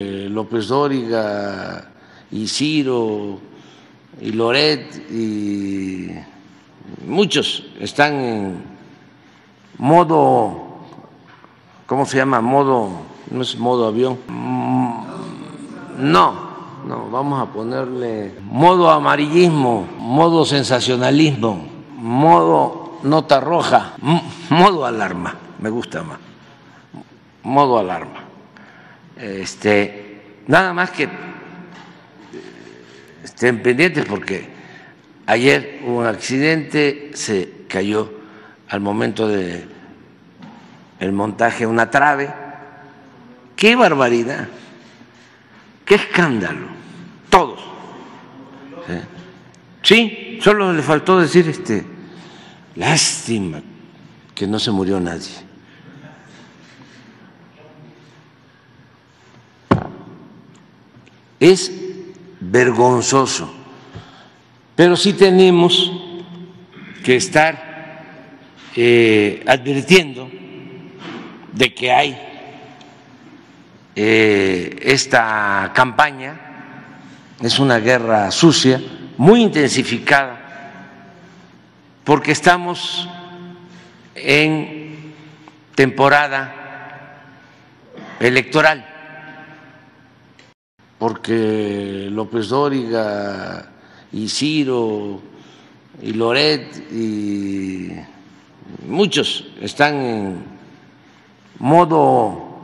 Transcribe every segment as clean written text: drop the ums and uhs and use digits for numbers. López Dóriga y Ciro y Loret y muchos están en modo, ¿cómo se llama? Modo, no es modo avión, no, vamos a ponerle modo amarillismo, modo sensacionalismo, modo nota roja, modo alarma, me gusta más, modo alarma. Nada más que estén pendientes porque ayer hubo un accidente, se cayó al momento del montaje una trave. ¡Qué barbaridad! ¡Qué escándalo! Todos. Sí, solo le faltó decir lástima que no se murió nadie. Es vergonzoso, pero sí tenemos que estar advirtiendo de que hay esta campaña, es una guerra sucia, muy intensificada, porque estamos en temporada electoral. Porque López Dóriga y Ciro y Loret y muchos están en modo,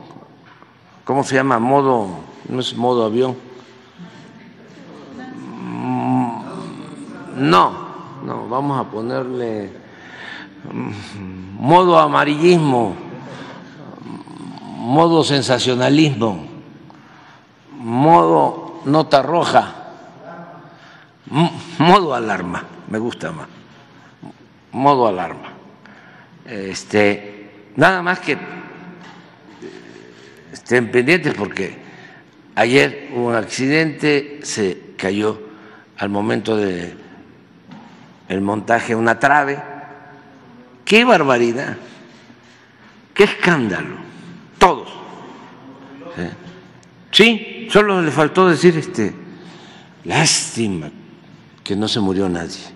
¿cómo se llama? Modo, no es modo avión, no, vamos a ponerle modo amarillismo, modo sensacionalismo, modo nota roja, modo alarma, me gusta más, modo alarma. Nada más que estén pendientes porque ayer hubo un accidente, se cayó al momento del montaje una trave. ¡Qué barbaridad! ¡Qué escándalo! Todos. Sí. Solo le faltó decir lástima que no se murió nadie.